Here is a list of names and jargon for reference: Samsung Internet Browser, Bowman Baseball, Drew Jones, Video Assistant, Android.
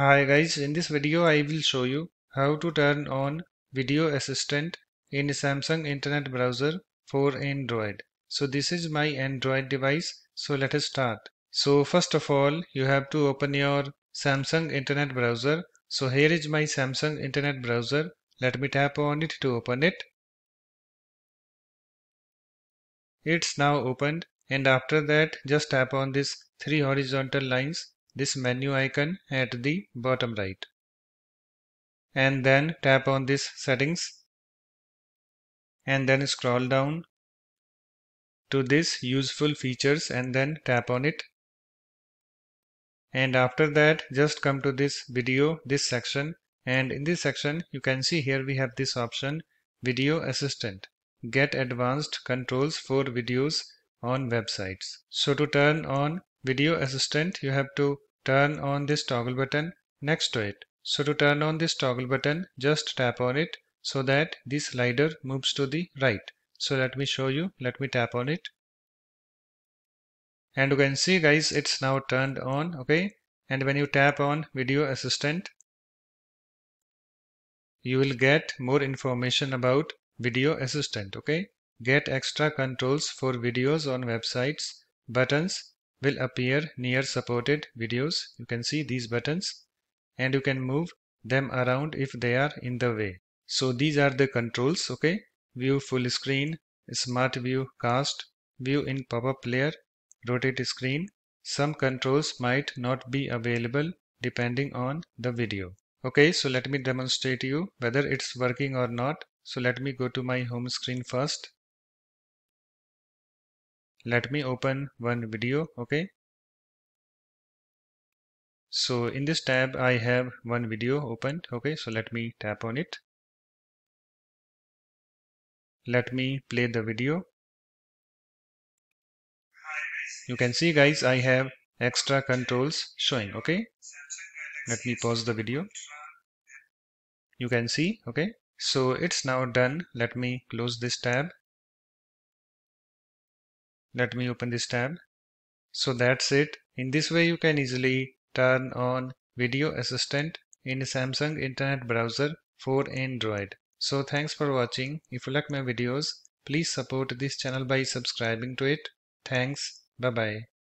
Hi guys, in this video I will show you how to turn on Video Assistant in Samsung Internet Browser for Android. So this is my Android device, so let us start. So first of all you have to open your Samsung Internet Browser. So here is my Samsung Internet Browser. Let me tap on it to open it. It's now opened, and after that just tap on these three horizontal lines, this menu icon at the bottom right, and then tap on this settings and then scroll down to this useful features and then tap on it, and after that just come to this video, this section, and in this section you can see here we have this option Video Assistant, get advanced controls for videos on websites. So to turn on Video Assistant you have to turn on this toggle button next to it. So to turn on this toggle button just tap on it so that this slider moves to the right. So let me show you. Let me tap on it, and you can see guys it's now turned on. Okay, and when you tap on Video Assistant you will get more information about Video Assistant. Okay, get extra controls for videos on websites. Buttons will appear near supported videos. You can see these buttons and you can move them around if they are in the way. So these are the controls. Okay, view full screen, smart view cast, view in pop-up layer, rotate screen. Some controls might not be available depending on the video. Okay, so let me demonstrate you whether it's working or not. So let me go to my home screen first. Let me open one video. Okay, so in this tab I have one video opened. Okay, so let me tap on it. Let me play the video. You can see guys I have extra controls showing. Okay, let me pause the video. You can see. Okay, so it's now done. Let me close this tab. Let me open this tab. So that's it. In this way you can easily turn on Video Assistant in Samsung Internet Browser for Android. So thanks for watching. If you like my videos, please support this channel by subscribing to it. Thanks. Bye bye.